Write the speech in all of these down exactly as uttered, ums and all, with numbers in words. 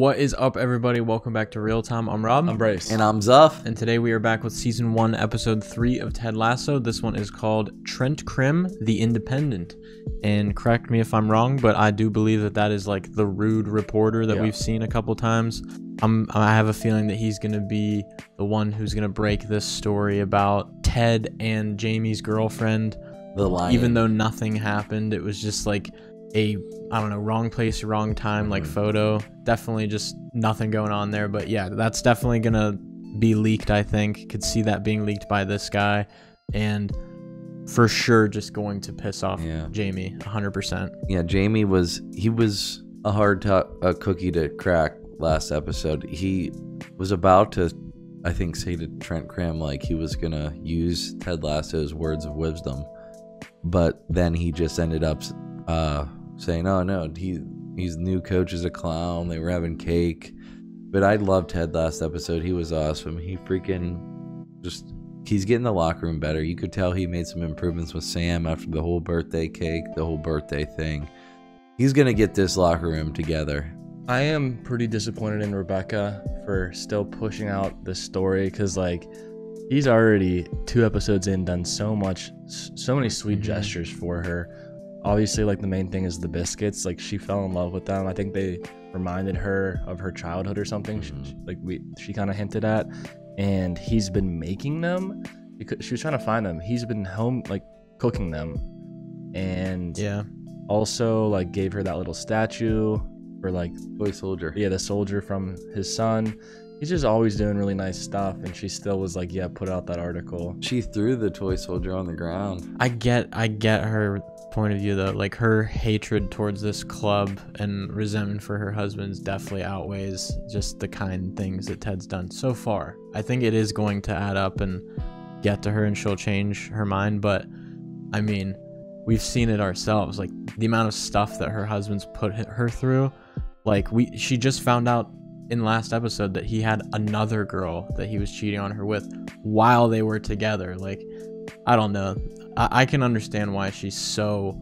What is up, everybody? Welcome back to Real Time. I'm Rob. I'm Bryce. And I'm Zuff. And today we are back with season one, episode three of Ted Lasso. This one is called Trent Crimm, The Independent. And correct me if I'm wrong, but I do believe that that is like the rude reporter that yeah. we've seen a couple times. I'm, I have a feeling that he's going to be the one who's going to break this story about Ted and Jamie's girlfriend. The lion. Even though nothing happened, it was just like a, I don't know, wrong place, wrong time, mm-hmm. like photo. Definitely just nothing going on there. But yeah, that's definitely going to be leaked, I think. Could see that being leaked by this guy. And for sure, just going to piss off yeah. Jamie, one hundred percent. Yeah, Jamie was, he was a hard to- a cookie to crack last episode. He was about to, I think, say to Trent Crimm, like he was going to use Ted Lasso's words of wisdom. But then he just ended up uh, saying, oh, no, he he's new coach is a clown. They were having cake. But I loved Ted last episode. He was awesome. He freaking just, he's getting the locker room better. You could tell he made some improvements with Sam after the whole birthday cake, the whole birthday thing. He's going to get this locker room together. I am pretty disappointed in Rebecca for still pushing out this story because, like, he's already two episodes in done so much, so many sweet mm-hmm. gestures for her. Obviously, like, the main thing is the biscuits. Like, she fell in love with them. I think they reminded her of her childhood or something. Mm-hmm. She, like, we, she kind of hinted at, and he's been making them because she was trying to find them. He's been home, like, cooking them, and yeah, also like gave her that little statue. Or like boy soldier, yeah, the soldier from his son. He's just always doing really nice stuff, and she still was like, yeah, put out that article. She threw the toy soldier on the ground. I get, I get her point of view though. Like, her hatred towards this club and resentment for her husband's definitely outweighs just the kind things that Ted's done so far. I think it is going to add up and get to her, and she'll change her mind. But I mean, we've seen it ourselves. Like, the amount of stuff that her husband's put her through. Like, we she just found out in last episode that he had another girl that he was cheating on her with while they were together. Like, I don't know. I, I can understand why she's so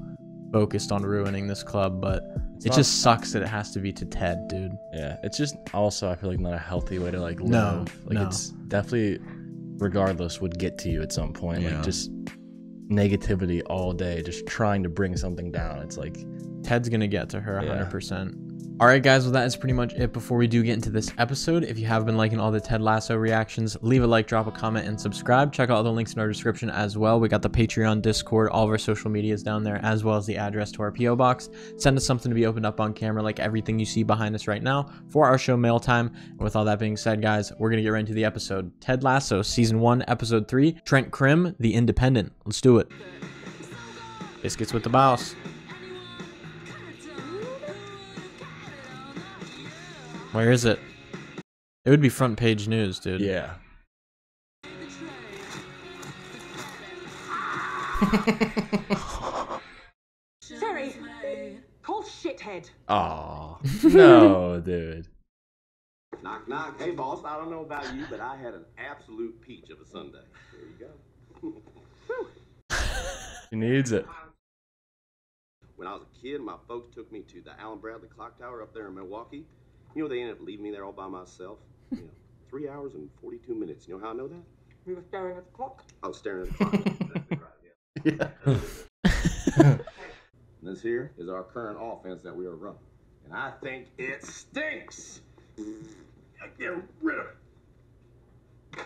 focused on ruining this club, but it's it not, just sucks that it has to be to Ted, dude. Yeah, it's just also, I feel like, not a healthy way to, like, live. No, like, no. It's definitely, regardless, would get to you at some point. Yeah. Like, just negativity all day, just trying to bring something down. It's like, Ted's going to get to her one hundred percent. Yeah. All right, guys, well, that is pretty much it. Before we do get into this episode, if you have been liking all the Ted Lasso reactions, leave a like, drop a comment, and subscribe. Check out all the links in our description as well. We got the Patreon, Discord, all of our social medias down there, as well as the address to our P O box. Send us something to be opened up on camera, like everything you see behind us right now, for our show Mail Time. And with all that being said, guys, we're going to get right into the episode. Ted Lasso, Season one, Episode three, Trent Crimm, The Independent. Let's do it. Biscuits with the boss. Where is it? It would be front page news, dude. Yeah. Sorry. Call shithead. Aw. No, dude. Knock, knock. Hey, boss, I don't know about you, but I had an absolute peach of a Sunday. There you go. She needs it. When I was a kid, my folks took me to the Allen Bradley clock tower up there in Milwaukee. You know, they ended up leaving me there all by myself. You know, three hours and forty-two minutes. You know how I know that? You were staring at the clock. I was staring at the clock. Exactly right, yeah. Yeah. This here is our current offense that we are running, and I think it stinks. Get rid of it.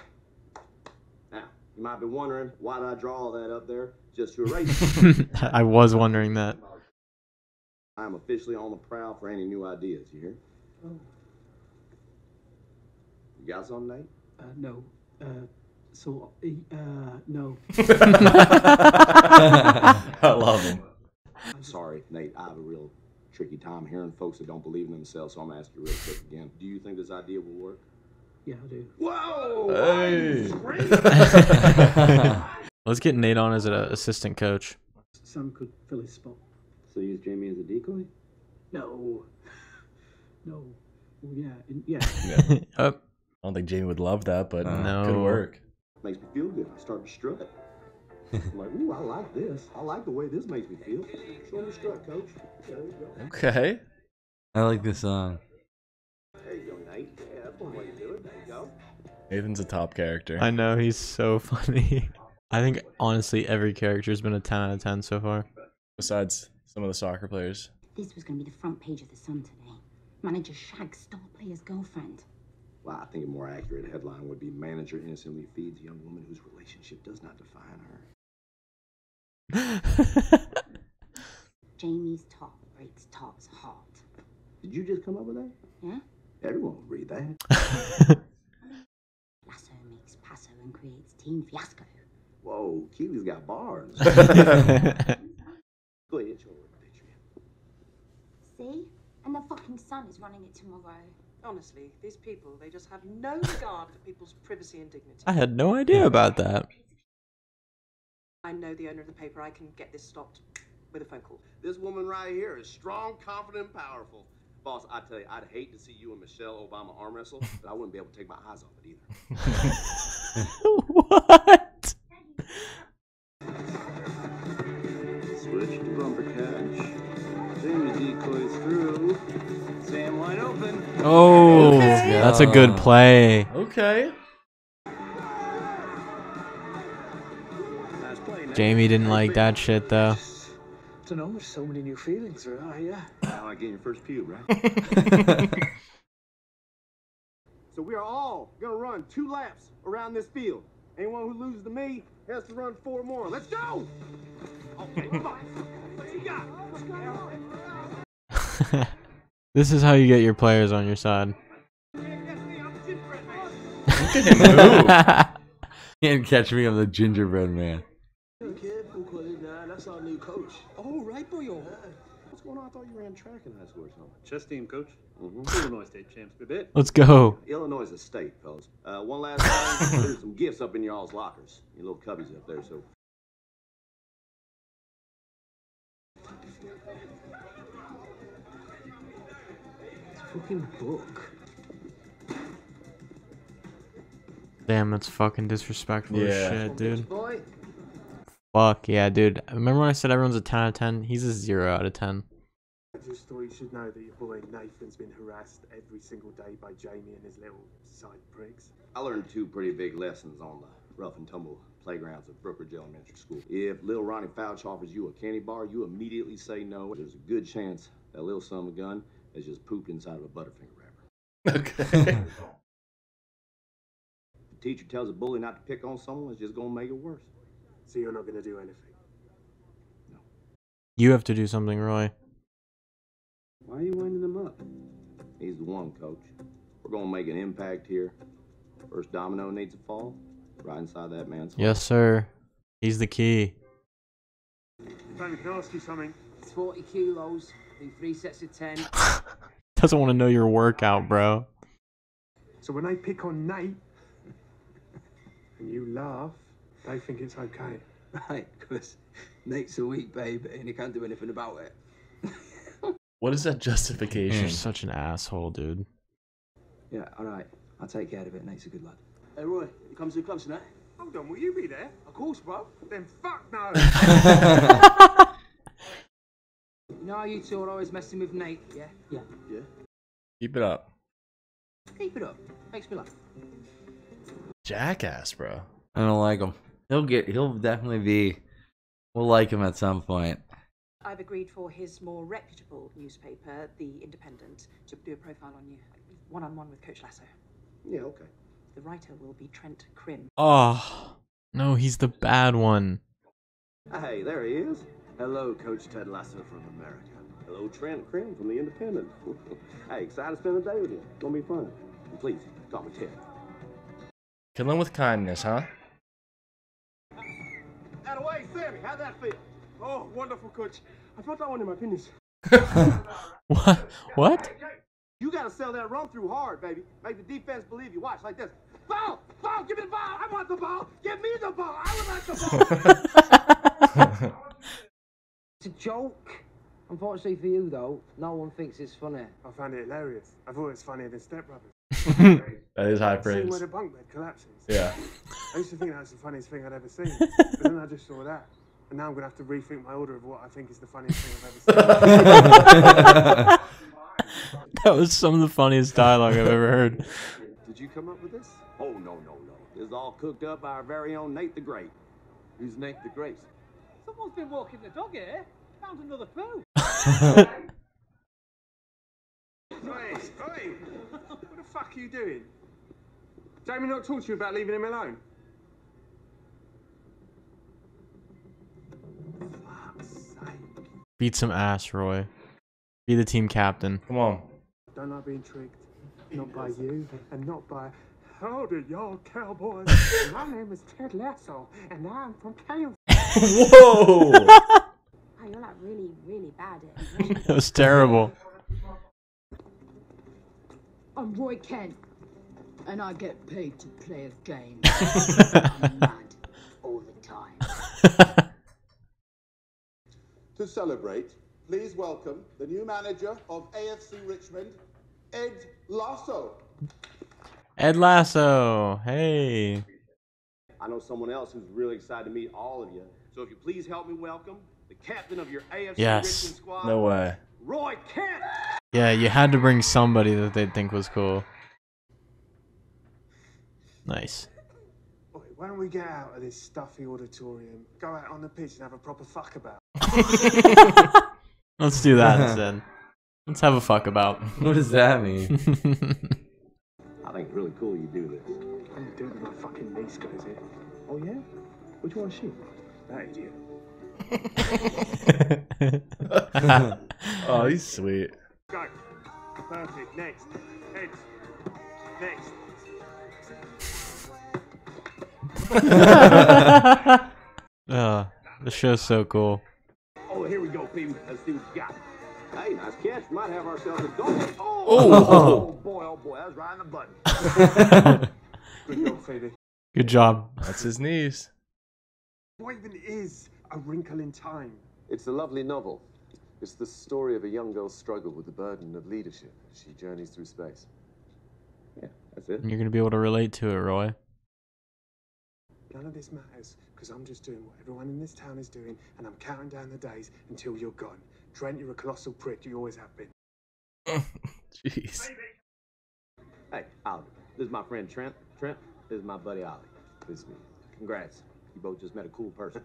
Now, you might be wondering why did I draw all that up there just to erase it. I was wondering that. I am officially on the prowl for any new ideas. You hear? Oh. You guys on, Nate? Uh, no. Uh, so, uh, no. I love him. I'm sorry, Nate. I have a real tricky time hearing folks that don't believe in themselves, so I'm asking you real quick again. Do you think this idea will work? Yeah, I do. Whoa! Hey. Let's get Nate on as an assistant coach. Some could fill his spot. So use Jamie as a decoy? No. No, well, yeah, and, yeah. yeah. Oh. I don't think Jamie would love that, but uh, no. Could work. Makes me feel good. I start to strut. I'm like, ooh, I like this. I like the way this makes me feel. Show me strut, coach. There you go. Okay. I like this song. Nathan's a top character. I know, he's so funny. I think, honestly, every character's been a ten out of ten so far. Besides some of the soccer players. This was going to be the front page of the Sun today. Manager shags star player's girlfriend. Well, I think a more accurate headline would be manager innocently feeds young woman whose relationship does not define her. Jamie's top breaks Top's heart. Did you just come up with that? Yeah. Everyone will read that. Lasso makes Passo and creates Team Fiasco. Whoa, Keely's got bars. Go ahead, your work, Patriot. See? And the fucking Sun is running it tomorrow. Honestly, these people, they just have no regard for people's privacy and dignity. I had no idea about that. I know the owner of the paper. I can get this stopped with a phone call. This woman right here is strong, confident, and powerful. Boss, I tell you, I'd hate to see you and Michelle Obama arm wrestle, but I wouldn't be able to take my eyes off it either. What? Switch to bumper catch. Jamie decoys through. Sam wide open. Oh, okay. That's a good play. Okay. Nice play, Jamie didn't like that shit, though. I don't know, there's so many new feelings, right? Yeah. Now I get your first pew, right? So we are all going to run two laps around this field. Anyone who loses to me has to run four more. Let's go! Okay, come on. What you got? What's going on? This is how you get your players on your side. You can't catch me, I'm the gingerbread man. That's our new coach. Oh, right, boy. Uh, what's going on? I thought you ran track in high school or something. Chess team, coach. Mm-hmm. Illinois state champs. Bit. Let's go. Illinois is a state, fellas. Uh, one last time. There's some gifts up in y'all's lockers. Your little cubbies up there, so. It's a fucking book. Damn, that's fucking disrespectful yeah. as shit, dude. Boy. Fuck yeah, dude. Remember when I said everyone's a ten out of ten? He's a zero out of ten. Your story should know that your boy Nathan's been harassed every single day by Jamie and his little side pricks. I learned two pretty big lessons on the rough and tumble playgrounds of Brookridge Elementary School. If little Ronnie Fouch offers you a candy bar, you immediately say no. There's a good chance that little son of a gun has just pooped inside of a Butterfinger wrapper. Okay. The teacher tells a bully not to pick on someone, it's just gonna make it worse. So you're not going to do anything? No. You have to do something, Roy. Why are you winding him up? He's the one, coach. We're going to make an impact here. First domino needs to fall right inside that man's Yes, home. Sir. He's the key. Can I ask you something? It's forty kilos in three sets of ten. Doesn't want to know your workout, bro. So when I pick on Nate and you laugh, they think it's okay. Right, because Nate's a weak baby and he can't do anything about it. What is that justification? You're such an asshole, dude. Yeah, alright. I'll take care of it. Nate's a good lad. Hey, Roy, you come to the club tonight? Hold on, will you be there? Of course, bro. Then fuck no! You know how you two are always messing with Nate, yeah? Yeah. Yeah. Keep it up. Keep it up. Makes me laugh. Jackass, bro. I don't like him. He'll get. He'll definitely be. We'll like him at some point. I've agreed for his more reputable newspaper, The Independent, to do a profile on you, one-on-one with Coach Lasso. Yeah, okay. The writer will be Trent Crimm. Oh no, he's the bad one. Hey, there he is. Hello, Coach Ted Lasso from America. Hello, Trent Crimm from The Independent. Hey, excited to spend the day with you. It's gonna be fun. And please, call me Ted. Kill him with kindness, huh? Hey, Sammy, how'd that feel? Oh, wonderful, coach. I felt that one in my penis. What? What? You gotta sell that run through hard, baby. Make the defense believe you. Watch like this. Ball! Ball! Give me the ball! I want the ball! Give me the ball! I would like the ball! It's a joke. Unfortunately for you, though, no one thinks it's funny. I find it hilarious. I thought it was funnier than Step Brothers. That is high praise. I've seen where the bunk bed collapses. Yeah. I used to think that was the funniest thing I'd ever seen, but then I just saw that, and now I'm going to have to rethink my order of what I think is the funniest thing I've ever seen. That was some of the funniest dialogue I've ever heard. Did you come up with this? Oh, no, no, no. This is all cooked up by our very own Nate the Great. Who's Nate the Great? Someone's been walking the dog here. Found another clue. Hey, hey, what the fuck are you doing? Jamie not talked to you about leaving him alone? Fuck's sake. Beat some ass, Roy. Be the team captain. Come on. Don't like being tricked. Not by you, and not by... Howdy, y'all cowboys. My name is Ted Lasso, and I'm from Kansas. Whoa! Oh, you're like really, really bad at it. That was terrible. I'm Roy Kent, and I get paid to play a game. I'm mad all the time. To celebrate, please welcome the new manager of A F C Richmond, Ted Lasso. Ted Lasso, hey. I know someone else who's really excited to meet all of you. So if you please help me welcome the captain of your A F C yes. Richmond squad. No way. Roy Kent. Yeah, you had to bring somebody that they'd think was cool. Nice. Wait, why don't we get out of this stuffy auditorium, go out on the pitch and have a proper fuck about? Let's do that instead. Let's have a fuck about. What does that mean? I think it's really cool you do this. I'm doing it with my fucking niece goes in. Oh yeah? Which one's she? That idiot. Oh, he's sweet. Go. Perfect. Next. Heads. Next. Oh, the show's so cool. Oh, here we go, people. Let's see what you got. Hey, nice catch. Might have ourselves a goal. Oh, oh. oh boy, oh boy, that was right on the button. Good job, Phoebe. Good job. That's his niece. What even is A Wrinkle in Time? It's a lovely novel. It's the story of a young girl's struggle with the burden of leadership as she journeys through space. Yeah, that's it. And you're going to be able to relate to it, Roy. None of this matters, because I'm just doing what everyone in this town is doing, and I'm counting down the days until you're gone. Trent, you're a colossal prick. You always have been. Jeez. Hey, Ollie. This is my friend Trent. Trent, this is my buddy Ollie. This is me. Congrats. You both just met a cool person.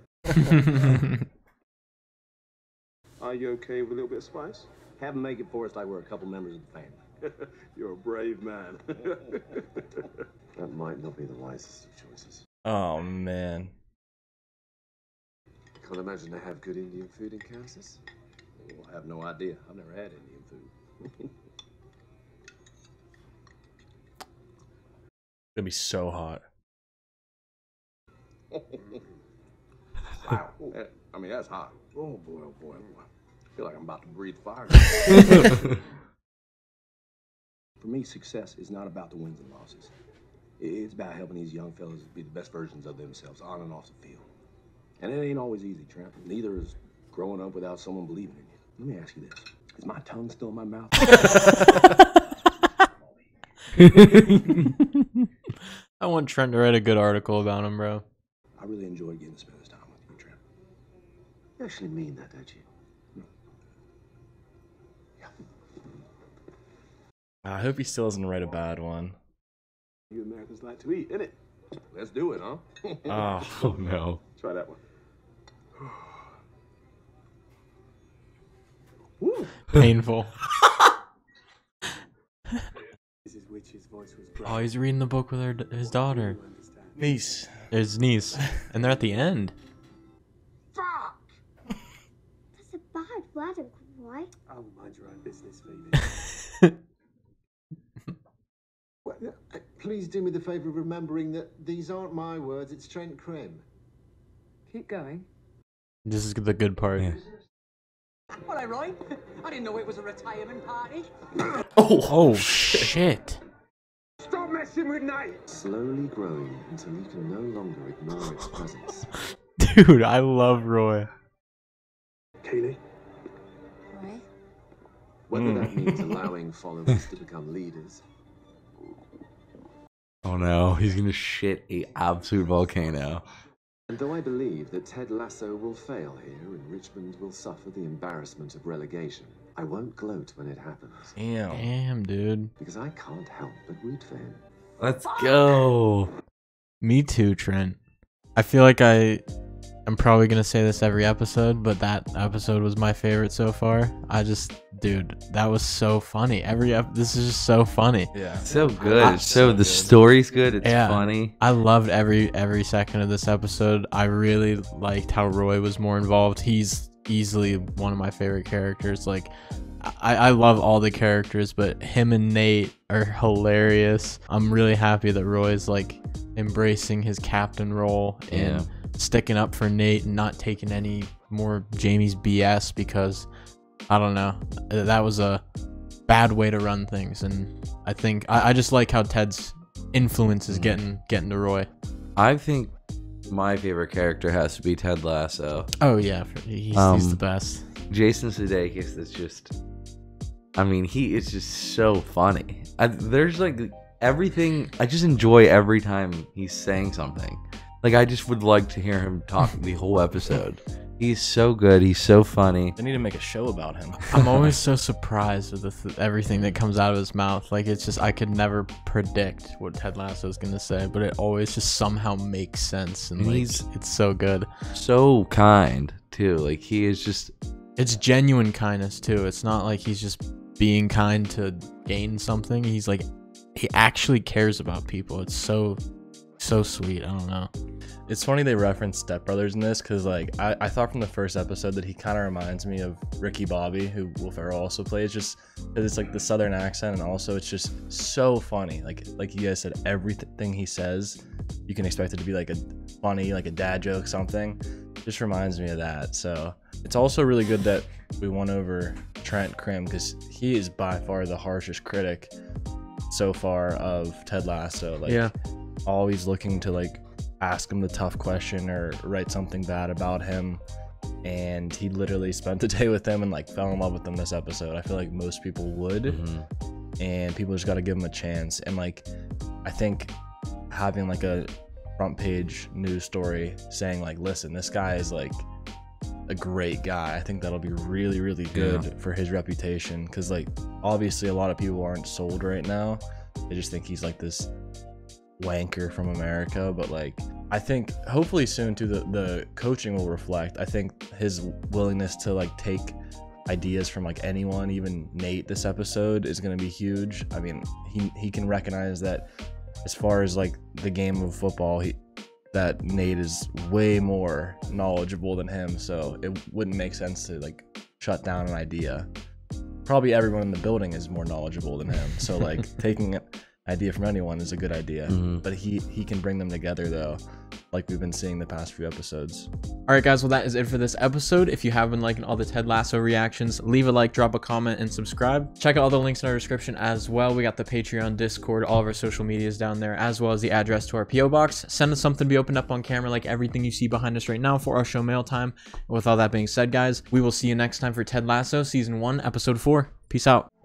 Are you okay with a little bit of spice? Have them make it for us like we're a couple members of the family. You're a brave man. That might not be the wisest of choices. Oh, man. I can't imagine they have good Indian food in Kansas. Oh, I have no idea. I've never had Indian food. It'd be so hot. Wow. That, I mean, that's hot. Oh, boy, oh, boy, oh, boy. I feel like I'm about to breathe fire. For me, success is not about the wins and losses. It's about helping these young fellas be the best versions of themselves on and off the field. And it ain't always easy, Trent. Neither is growing up without someone believing in you. Let me ask you this. Is my tongue still in my mouth? I want Trent to write a good article about him, bro. I really enjoyed getting to spend this time with you, Trent. You actually mean that, don't you? No. Yeah. I hope he still doesn't write a bad one. You Americans like to eat, innit? Let's do it, huh? Oh, no. Try that one. Woo. Painful. Oh, he's reading the book with her, his daughter. Niece. His niece. And they're at the end. Fuck! That's a bad word, and quite. Oh, mind your own business, Phoebe. Well, please do me the favor of remembering that these aren't my words, it's Trent Crimm. Keep going. This is the good part. Yeah. All right, Roy. I didn't know it was a retirement party. Oh, oh shit. Stop messing with Nate. Slowly growing until you can no longer ignore its presence. Dude, I love Roy. Kaylee. Roy? Whether mm. that means allowing followers to become leaders. Oh no, he's gonna shit a absolute volcano. And though I believe that Ted Lasso will fail here and Richmond will suffer the embarrassment of relegation, I won't gloat when it happens. Damn. Damn, dude. Because I can't help but root for him. Let's Fuck. go. Me too, Trent. I feel like I, I'm probably going to say this every episode, but that episode was my favorite so far. I just, dude, that was so funny. Every ep This is just so funny. Yeah. So good. I, so, so the good. story's good. It's yeah, funny. I loved every, every second of this episode. I really liked how Roy was more involved. He's easily one of my favorite characters. Like, I, I love all the characters, but him and Nate are hilarious. I'm really happy that Roy's like embracing his captain role and yeah. sticking up for Nate and not taking any more Jamie's B S, because I don't know, that was a bad way to run things. And I think I, I just like how Ted's influence is getting getting to Roy. I think my favorite character has to be Ted Lasso. Oh yeah, he's, um, he's the best. Jason Sudeikis is just, I mean, he is just so funny. I, there's like everything, I just enjoy every time he's saying something. Like, I just would like to hear him talk the whole episode. He's so good. He's so funny. They need to make a show about him. I'm always so surprised with the th everything that comes out of his mouth. Like, it's just, I could never predict what Ted Lasso is going to say, but it always just somehow makes sense. And, and like, he's it's so good. So kind, too. Like, he is just... It's genuine kindness, too. It's not like he's just being kind to gain something. He's like, he actually cares about people. It's so... so sweet. I don't know, it's funny they reference Step Brothers in this, because like I, I thought from the first episode that he kind of reminds me of Ricky Bobby, who Will Ferrell also plays, just because it's like the southern accent, and also it's just so funny. Like, like you guys said, everything he says you can expect it to be like a funny, like a dad joke, something. Just reminds me of that. So it's also really good that we won over Trent Crimm, because he is by far the harshest critic so far of Ted Lasso. Like, yeah, always looking to like ask him the tough question or write something bad about him, and he literally spent the day with him and like fell in love with him this episode. I feel like most people would, mm-hmm. and people just got to give him a chance. And like, I think having like a front page news story saying like, listen, this guy is like a great guy, I think that'll be really, really good yeah. for his reputation, because like obviously a lot of people aren't sold right now. They just think he's like this wanker from America, but like I think hopefully soon too the the coaching will reflect. I think his willingness to like take ideas from like anyone, even Nate this episode, is going to be huge. I mean, he he can recognize that as far as like the game of football, he that Nate is way more knowledgeable than him, so it wouldn't make sense to like shut down an idea. Probably everyone in the building is more knowledgeable than him, so like taking it idea from anyone is a good idea, mm-hmm. but he he can bring them together though, like we've been seeing the past few episodes. All right guys, well that is it for this episode. If you have been liking all the Ted Lasso reactions, leave a like, drop a comment, and subscribe. Check out all the links in our description as well. We got the Patreon, Discord, all of our social medias down there, as well as the address to our P O box. Send us something to be opened up on camera, like everything you see behind us right now, for our show mail time. With all that being said guys, we will see you next time for Ted Lasso season one episode four. Peace out.